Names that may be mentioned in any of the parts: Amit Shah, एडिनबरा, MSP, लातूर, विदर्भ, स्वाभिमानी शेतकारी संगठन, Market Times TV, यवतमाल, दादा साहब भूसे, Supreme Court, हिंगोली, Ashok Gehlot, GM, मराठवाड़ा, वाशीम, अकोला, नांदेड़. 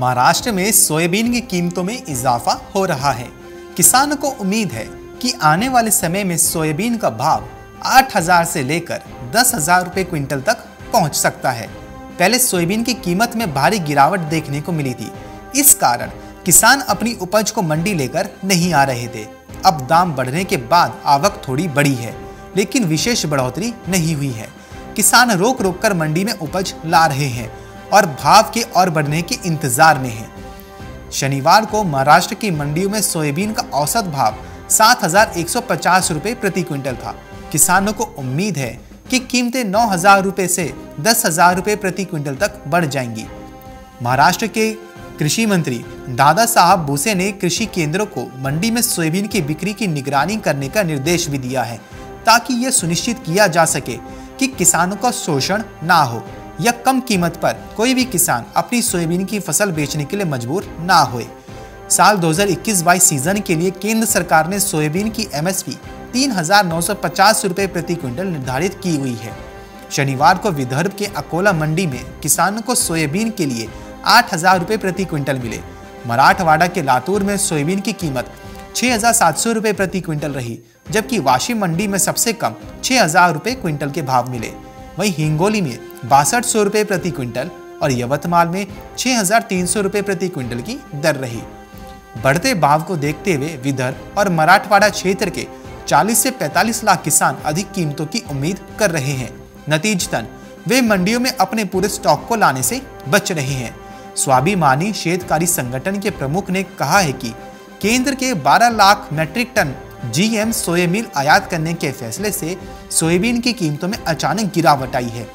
महाराष्ट्र में सोयाबीन की कीमतों में इजाफा हो रहा है। किसानों को उम्मीद है कि आने वाले समय में सोयाबीन का भाव 8,000 से लेकर 10,000 रुपये क्विंटल तक पहुंच सकता है। पहले सोयाबीन की कीमत में भारी गिरावट देखने को मिली थी, इस कारण किसान अपनी उपज को मंडी लेकर नहीं आ रहे थे। अब दाम बढ़ने के बाद आवक थोड़ी बढ़ी है, लेकिन विशेष बढ़ोतरी नहीं हुई है। किसान रोक रोक कर मंडी में उपज ला रहे हैं और भाव के और बढ़ने के इंतजार में हैं। शनिवार को महाराष्ट्र की मंडियों में सोयाबीन का औसत भाव 7,150 रुपये प्रति क्विंटल था। किसानों को उम्मीद है कि कीमतें 9,000 रुपये से 10,000 रुपये प्रति क्विंटल तक बढ़ जाएंगी। महाराष्ट्र के कृषि मंत्री दादा साहब भूसे ने कृषि केंद्रों को मंडी में सोयाबीन की बिक्री की निगरानी करने का निर्देश भी दिया है, ताकि यह सुनिश्चित किया जा सके कि किसानों का शोषण ना हो या कम कीमत पर कोई भी किसान अपनी सोयाबीन की फसल बेचने के लिए मजबूर ना होए। साल 2021-22 सीजन के लिए केंद्र सरकार ने सोयाबीन की MSP 3,950 रुपये प्रति क्विंटल निर्धारित की हुई है। शनिवार को विदर्भ के अकोला मंडी में किसानों को सोयाबीन के लिए 8,000 रुपये प्रति क्विंटल मिले। मराठवाड़ा के लातूर में सोयाबीन की कीमत 6,700 रुपये प्रति क्विंटल रही, जबकि वाशीम मंडी में सबसे कम 6,000 रुपये क्विंटल के भाव मिले। वहीं हिंगोली में 6200 रुपये प्रति क्विंटल और यवतमाल में 6,300 रुपये प्रति क्विंटल की दर रही। बढ़ते भाव को देखते हुए विदर्भ और मराठवाड़ा क्षेत्र के 40 से 45 लाख किसान अधिक कीमतों की उम्मीद कर रहे हैं। नतीजतन वे मंडियों में अपने पूरे स्टॉक को लाने से बच रहे हैं। स्वाभिमानी शेतकारी संगठन के प्रमुख ने कहा है कि केंद्र के 12 lakh metric ton GM soybean आयात करने के फैसले से सोयाबीन की कीमतों में अचानक गिरावट आई है।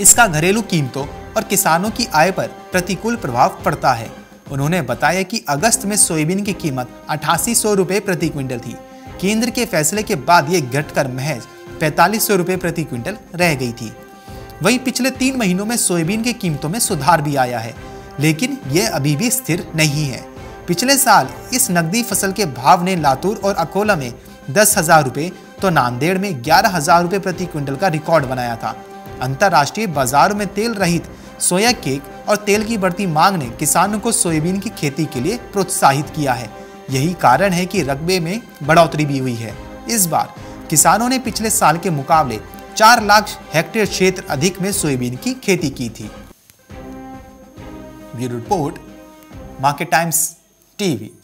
इसका घरेलू कीमतों और किसानों की आय पर प्रतिकूल प्रभाव पड़ता है। उन्होंने बताया कि अगस्त में सोयाबीन की कीमत 8,800 रुपये प्रति क्विंटल थी। केंद्र के फैसले के बाद ये घटकर महज 4,500 रुपये प्रति क्विंटल रह गई थी। वहीं पिछले 3 महीनों में सोयाबीन की कीमतों में सुधार भी आया है, लेकिन यह अभी भी स्थिर नहीं है। पिछले साल इस नकदी फसल के भाव ने लातूर और अकोला में 10,000 रुपये तो नांदेड़ में 11,000 रुपये प्रति क्विंटल का रिकॉर्ड बनाया था। अंतर्राष्ट्रीय बाजारों में तेल रहित सोया केक और तेल की बढ़ती मांग ने किसानों को सोयाबीन की खेती के लिए प्रोत्साहित किया है। यही कारण है कि रकबे में बढ़ोतरी भी हुई है। इस बार किसानों ने पिछले साल के मुकाबले 4 लाख हेक्टेयर क्षेत्र अधिक में सोयाबीन की खेती की थी। Bureau report, market times TV।